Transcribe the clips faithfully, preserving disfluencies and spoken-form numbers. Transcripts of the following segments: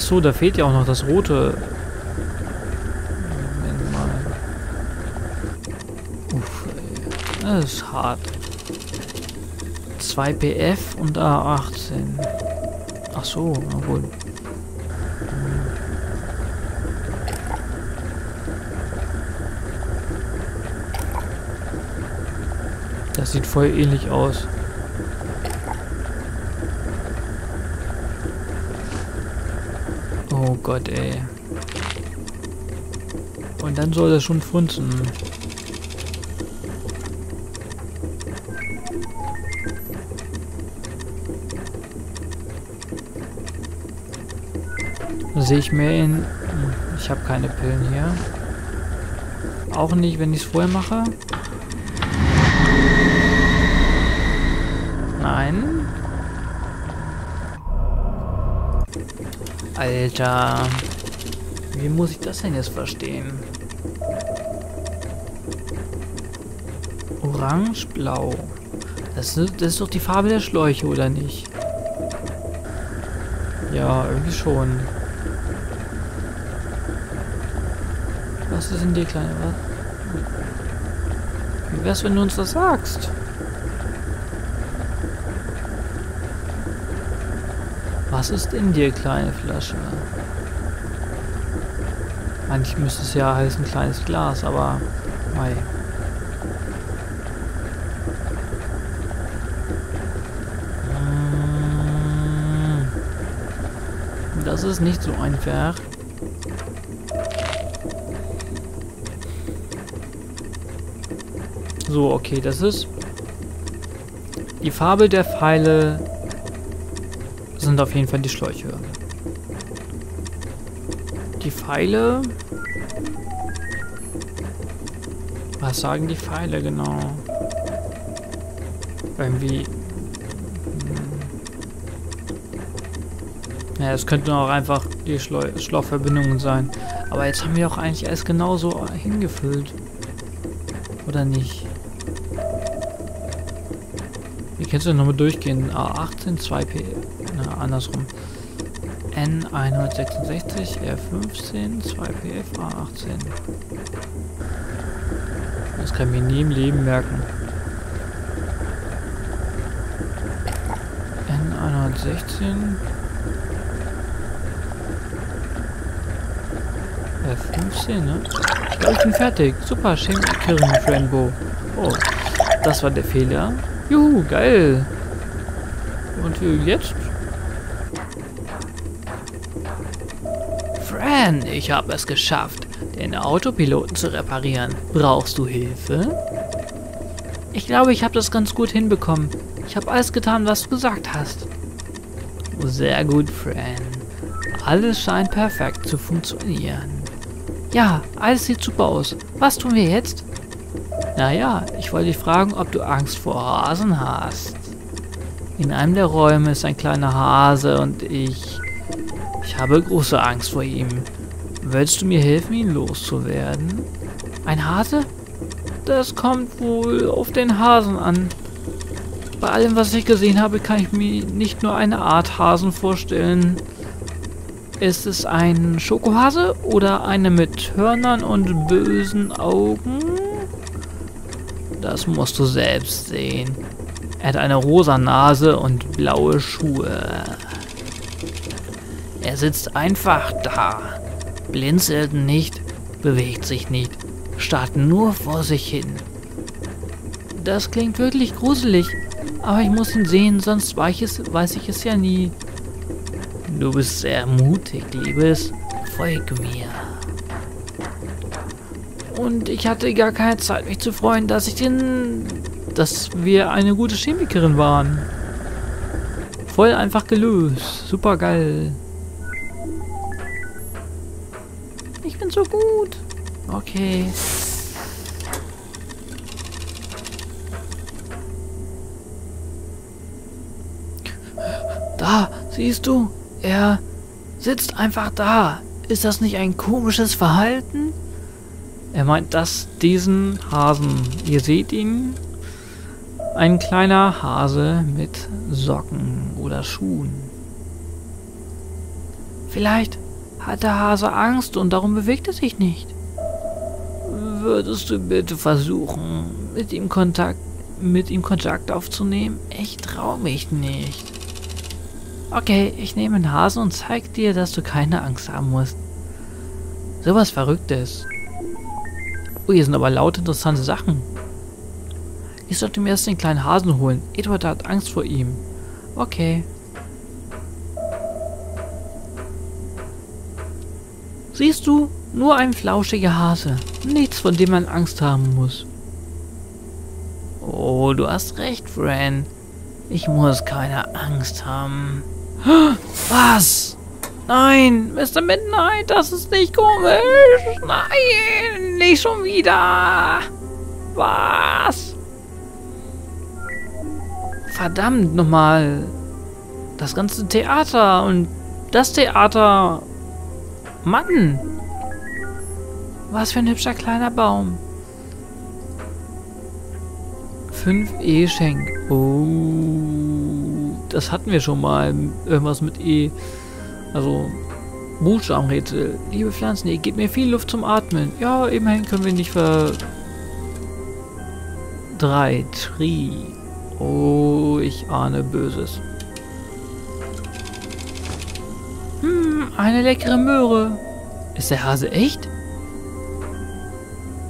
Ach so, da fehlt ja auch noch das rote. Moment mal. Uff, das ist hart. zwei P F und A achtzehn. Ach so, na gut. Das sieht voll ähnlich aus. Oh Gott, ey. Und dann soll das schon funzen. Sehe ich mehr in... Ich habe keine Pillen hier. Auch nicht, wenn ich es vorher mache. Nein. Alter. Wie muss ich das denn jetzt verstehen? Orange, blau. Das ist, das ist doch die Farbe der Schläuche, oder nicht? Ja, irgendwie schon. Was ist denn die kleine... Was? Wie wär's, wenn du uns das sagst? Was ist in dir, kleine Flasche? Eigentlich müsste es ja heißen kleines Glas, aber... Mei. Das ist nicht so einfach. So, okay, das ist... Die Farbe der Pfeile... sind auf jeden Fall die Schläuche. Die Pfeile... Was sagen die Pfeile genau? Irgendwie... Ja, es könnten auch einfach die Schläu- Schlauchverbindungen sein. Aber jetzt haben wir auch eigentlich alles genauso hingefüllt. Oder nicht? Wie kannst du denn nochmal durchgehen? A achtzehn, zwei P... Na, andersrum. N hundertsechsundsechzig, R fünfzehn, zwei P F, A achtzehn. Das kann ich mir nie im Leben merken. N hundertsechzehn, R fünfzehn, ne? Ich glaube, ich bin fertig. Super, Schenkerin, Fran Bow. Oh, das war der Fehler. Juhu, geil. Und jetzt? Fran, ich habe es geschafft, den Autopiloten zu reparieren. Brauchst du Hilfe? Ich glaube, ich habe das ganz gut hinbekommen. Ich habe alles getan, was du gesagt hast. Sehr gut, Fran. Alles scheint perfekt zu funktionieren. Ja, alles sieht super aus. Was tun wir jetzt? Naja, ich wollte dich fragen, ob du Angst vor Hasen hast. In einem der Räume ist ein kleiner Hase und ich... Ich habe große Angst vor ihm. Willst du mir helfen, ihn loszuwerden? Ein Hase? Das kommt wohl auf den Hasen an. Bei allem, was ich gesehen habe, kann ich mir nicht nur eine Art Hasen vorstellen. Ist es ein Schokohase oder eine mit Hörnern und bösen Augen? Das musst du selbst sehen. Er hat eine rosa Nase und blaue Schuhe. Er sitzt einfach da. Blinzelt nicht, bewegt sich nicht, starrt nur vor sich hin. Das klingt wirklich gruselig, aber ich muss ihn sehen, sonst weiß ich es, weiß ich es ja nie. Du bist sehr mutig, Liebes. Folge mir. Und ich hatte gar keine Zeit, mich zu freuen, dass ich den... dass wir eine gute Chemikerin waren. Voll einfach gelöst. Super geil. Ich bin so gut. Okay. Da, siehst du? Er sitzt einfach da. Ist das nicht ein komisches Verhalten? Er meint das, diesen Hasen. Ihr seht ihn. Ein kleiner Hase mit Socken oder Schuhen. Vielleicht hat der Hase Angst und darum bewegt er sich nicht. Würdest du bitte versuchen, mit ihm Kontakt, mit ihm Kontakt aufzunehmen? Ich traue mich nicht. Okay, ich nehme den Hasen und zeig dir, dass du keine Angst haben musst. Sowas Verrücktes. Oh, hier sind aber laut interessante Sachen. Ich sollte mir erst den kleinen Hasen holen. Edward hat Angst vor ihm. Okay. Siehst du? Nur ein flauschiger Hase. Nichts, von dem man Angst haben muss. Oh, du hast recht, Fran. Ich muss keine Angst haben. Was? Nein, Mister Midnight, das ist nicht komisch. Nein, nicht schon wieder. Was? Verdammt nochmal. Das ganze Theater und das Theater. Mann. Was für ein hübscher kleiner Baum. fünf E Schenk. Oh. Das hatten wir schon mal. Irgendwas mit E. Also, Buchstabenrätsel. Liebe Pflanzen, ihr gebt mir viel Luft zum Atmen. Ja, immerhin können wir nicht ver... drei. Tri. Oh, ich ahne Böses. Hm, eine leckere Möhre. Ist der Hase echt?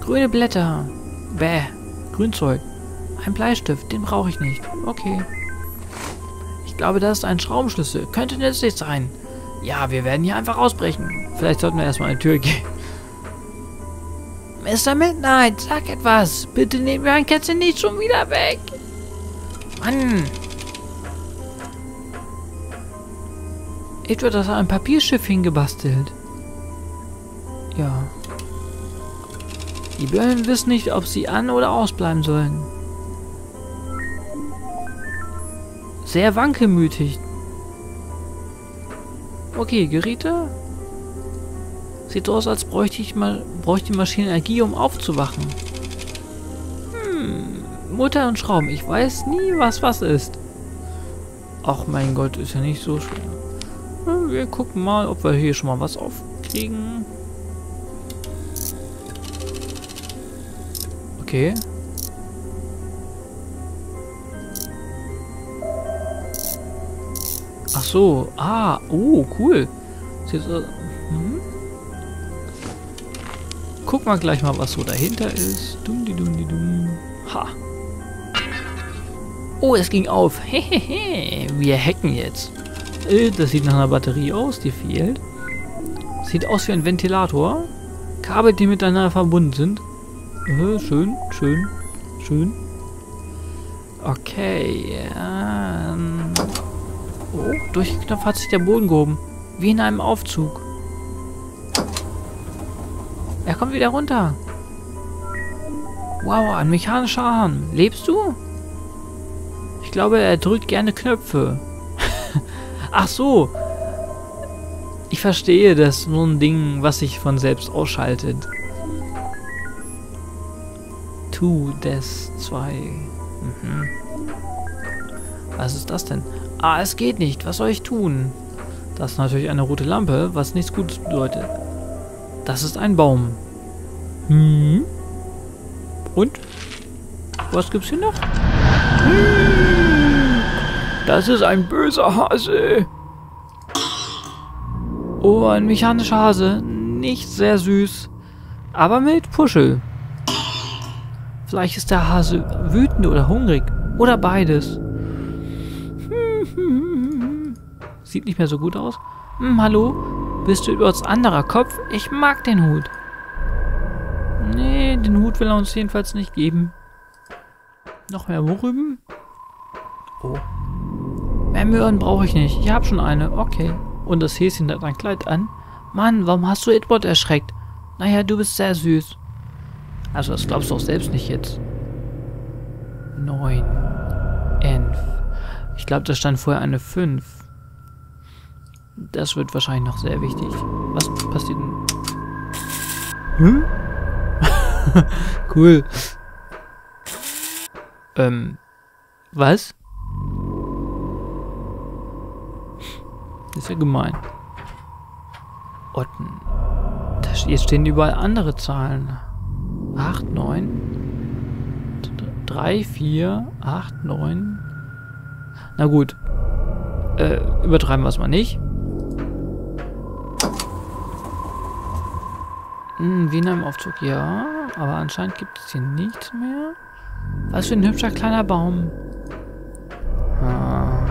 Grüne Blätter. Bäh. Grünzeug. Ein Bleistift, den brauche ich nicht. Okay. Ich glaube, das ist ein Schraubenschlüssel. Könnte nützlich sein. Ja, wir werden hier einfach ausbrechen. Vielleicht sollten wir erstmal an die Tür gehen. Mister Midnight, sag etwas. Bitte nehmen wir ein Kätzchen nicht schon wieder weg. Mann. Edward hat ein Papierschiff hingebastelt. Ja. Die Birnen wissen nicht, ob sie an- oder ausbleiben sollen. Sehr wankelmütig. Okay, Geräte. Sieht aus, als bräuchte ich mal, bräuchte die Maschine Energie, um aufzuwachen. Hm, Mutter und Schrauben. Ich weiß nie, was was ist. Ach mein Gott, ist ja nicht so schwer. Wir gucken mal, ob wir hier schon mal was aufkriegen. Okay. Ach so, ah, oh, cool. Hm? Guck mal gleich mal, was so dahinter ist. Dum, di, dum, di, dum. Ha. Oh, es ging auf. Hehehe, wir hacken jetzt. Das sieht nach einer Batterie aus, die fehlt. Sieht aus wie ein Ventilator. Kabel, die miteinander verbunden sind. Schön, schön, schön. Okay, ähm... Oh, durch den Knopf hat sich der Boden gehoben. Wie in einem Aufzug. Er kommt wieder runter. Wow, ein mechanischer Arm. Lebst du? Ich glaube, er drückt gerne Knöpfe. Ach so. Ich verstehe, das ist nur ein Ding, was sich von selbst ausschaltet. To des zwei. Mhm. Was ist das denn? Ah, es geht nicht. Was soll ich tun? Das ist natürlich eine rote Lampe, was nichts Gutes bedeutet. Das ist ein Baum. Hm. Und? Was gibt's hier noch? Hm. Das ist ein böser Hase. Oh, ein mechanischer Hase. Nicht sehr süß. Aber mit Puschel. Vielleicht ist der Hase wütend oder hungrig. Oder beides. Sieht nicht mehr so gut aus. Hm, hallo? Bist du Edwards anderer Kopf? Ich mag den Hut. Nee, den Hut will er uns jedenfalls nicht geben. Noch mehr Rüben? Oh. Mehr Möhren brauche ich nicht. Ich habe schon eine. Okay. Und das Häschen hat ein Kleid an. Mann, warum hast du Edward erschreckt? Naja, du bist sehr süß. Also, das glaubst du auch selbst nicht jetzt. neun. elf. Ich glaube, da stand vorher eine fünf. Das wird wahrscheinlich noch sehr wichtig. Was passiert denn? Hm? Cool. Ähm. Was? Das ist ja gemein. Otten. Hier stehen überall andere Zahlen. acht, neun, drei, vier, acht, neun. Na gut. Äh, übertreiben wir es mal nicht. Hm, Wiener im Aufzug, ja. Aber anscheinend gibt es hier nichts mehr. Was für ein hübscher kleiner Baum. Ah.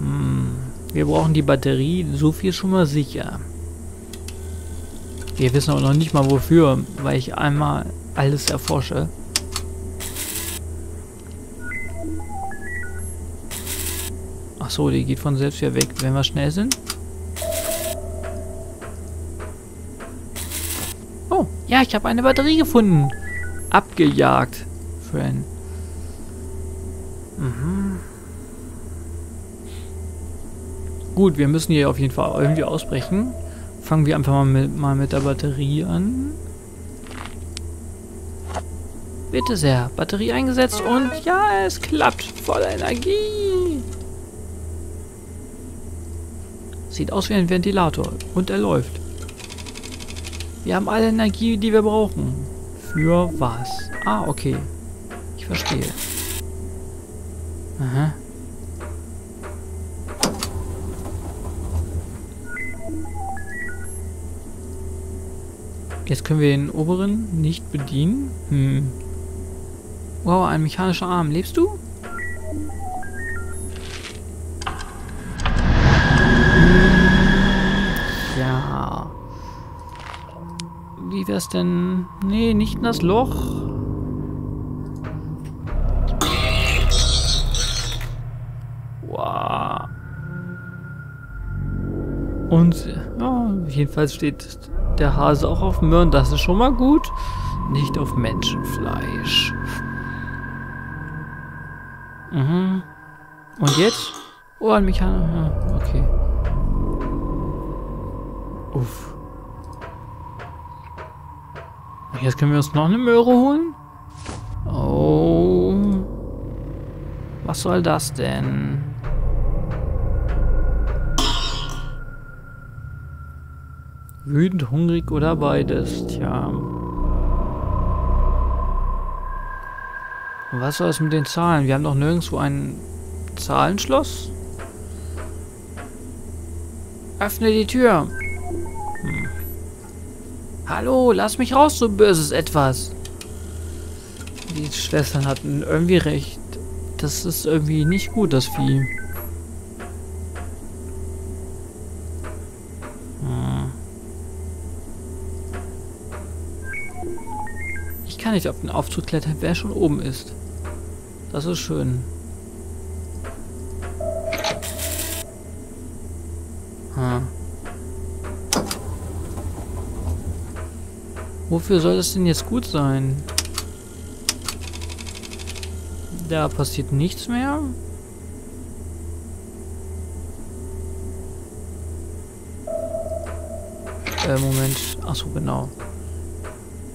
Hm. Wir brauchen die Batterie, so viel schon mal sicher. Wir wissen auch noch nicht mal wofür, weil ich einmal alles erforsche. Ach so, die geht von selbst wieder weg, wenn wir schnell sind. Oh, ja, ich habe eine Batterie gefunden. Abgejagt, Fran. Mhm. Gut, wir müssen hier auf jeden Fall irgendwie ausbrechen. Fangen wir einfach mal mit, mal mit der Batterie an. Bitte sehr, Batterie eingesetzt und ja, es klappt. Voller Energie. Sieht aus wie ein Ventilator und er läuft. Wir haben alle Energie, die wir brauchen. Für was? Ah, okay. Ich verstehe. Aha. Jetzt können wir den oberen nicht bedienen. Hm. Wow, ein mechanischer Arm. Lebst du? Ja. Wie wär's denn? Nee, nicht in das Loch. Wow. Und ja, jedenfalls steht der Hase auch auf Möhren, das ist schon mal gut. Nicht auf Menschenfleisch. Mhm. Und jetzt? Oh, ein Mechaniker. Okay. Uff. Jetzt können wir uns noch eine Möhre holen. Oh. Was soll das denn? Wütend, hungrig oder beides. Tja. Was soll es mit den Zahlen? Wir haben doch nirgendwo ein Zahlenschloss. Öffne die Tür. Hm. Hallo, lass mich raus, so böses Etwas. Die Schwestern hatten irgendwie recht. Das ist irgendwie nicht gut, das Vieh. Nicht auf den Aufzug klettern, wer schon oben ist. Das ist schön. Hm. Wofür soll das denn jetzt gut sein? Da passiert nichts mehr. Äh, Moment. Ach so, genau.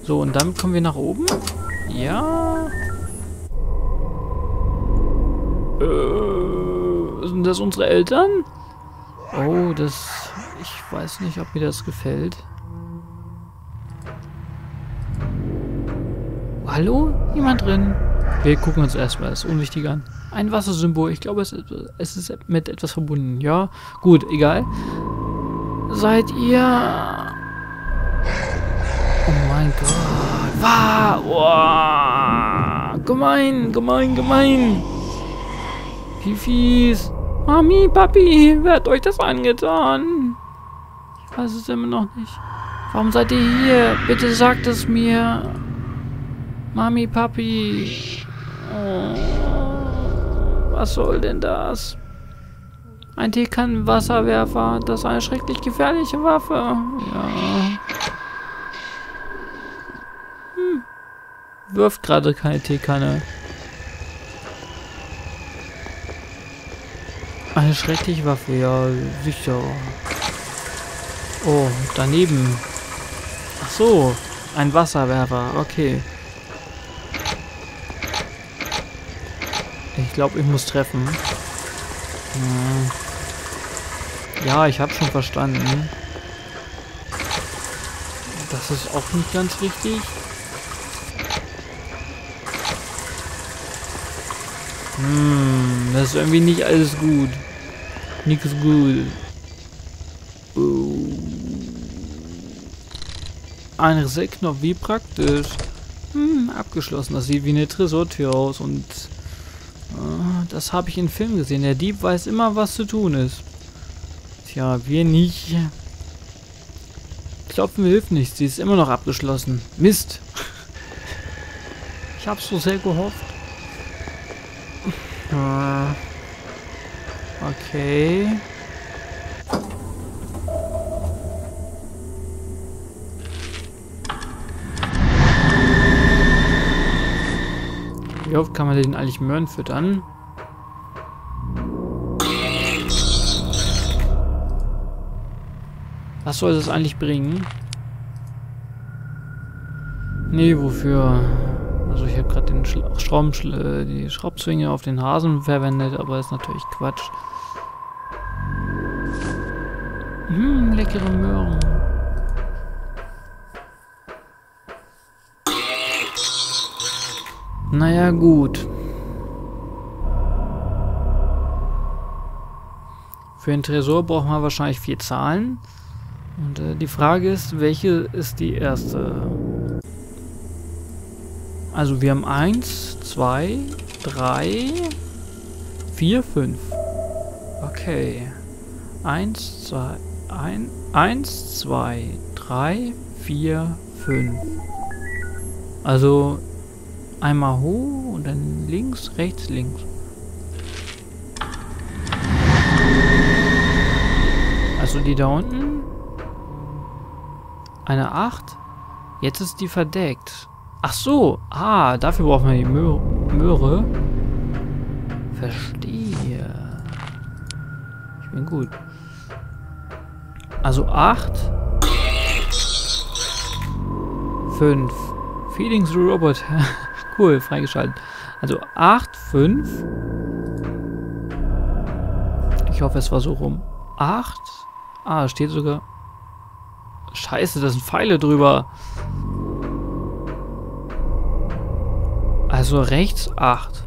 So, und dann kommen wir nach oben. Ja. Äh, sind das unsere Eltern? Oh, das... Ich weiß nicht, ob mir das gefällt. Hallo? Niemand drin? Wir gucken uns erstmal das Unwichtige an. Ein Wassersymbol. Ich glaube, es, es ist mit etwas verbunden. Ja, gut, egal. Seid ihr... Oh mein Gott. Wow. Oh. Gemein, gemein, gemein. Wie fies. Mami, Papi, wer hat euch das angetan? Ich weiß es immer noch nicht. Warum seid ihr hier? Bitte sagt es mir. Mami, Papi. Oh. Was soll denn das? Ein Teekannenwasserwerfer. Das ist eine schrecklich gefährliche Waffe. Ja. Wirft gerade keine Teekanne. Eine schreckliche Waffe, ja, sicher. Oh, daneben. Ach so, ein Wasserwerfer, okay. Ich glaube, ich muss treffen. Hm. Ja, ich habe schon verstanden. Das ist auch nicht ganz richtig. Hm, das ist irgendwie nicht alles gut. Nichts gut. Uh. Ein Reset-Knopf, wie praktisch. Hm, abgeschlossen. Das sieht wie eine Tresortür aus und... Uh, das habe ich in Filmen gesehen. Der Dieb weiß immer, was zu tun ist. Tja, wir nicht. Klopfen hilft nichts. Sie ist immer noch abgeschlossen. Mist. Ich hab's so sehr gehofft. Okay. Wie oft kann man den eigentlich Möhren füttern? Was soll das eigentlich bringen? Nee, wofür? Also ich habe gerade den Schla Schraub die Schraubzwinge auf den Hasen verwendet, aber ist natürlich Quatsch. Hm, leckere Möhren. Naja, gut. Für den Tresor braucht man wahrscheinlich vier Zahlen. Und äh, die Frage ist, welche ist die erste? Also wir haben eins, zwei, drei, vier, fünf. Okay. eins, zwei, drei, vier, fünf. Also einmal hoch und dann links, rechts, links. Also die da unten. Eine acht. Jetzt ist die verdeckt. Ach so. Ah, dafür brauchen wir die Möhre. Möhre. Verstehe. Ich bin gut. Also acht, fünf. Feeding the Robot. Cool, freigeschaltet. Also acht, fünf. Ich hoffe, es war so rum. acht. Ah, steht sogar. Scheiße, da sind Pfeile drüber. Also rechts acht.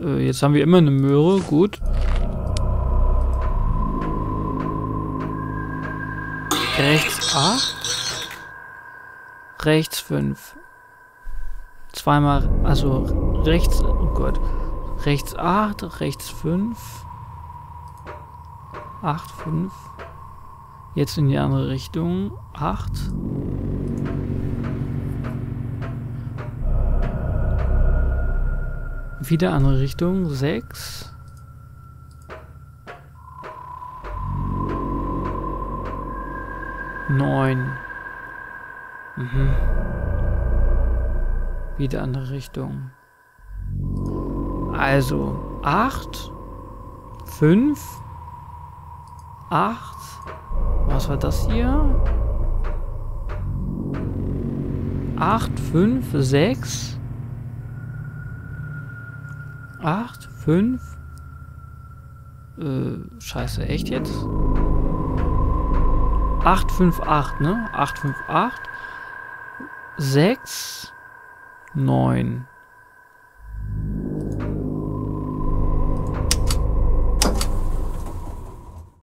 Äh, jetzt haben wir immer eine Möhre, gut. Rechts acht. Rechts fünf. Zweimal, also rechts, oh Gott. Rechts acht, rechts fünf. acht, fünf. Jetzt in die andere Richtung. acht. Wieder andere Richtung. sechs. neun. Mhm. Wieder andere Richtung. Also acht, fünf, acht, was war das hier? acht, fünf, sechs, acht, fünf, äh, scheiße, echt jetzt? acht, fünf, acht, ne? acht, fünf, acht, sechs, neun.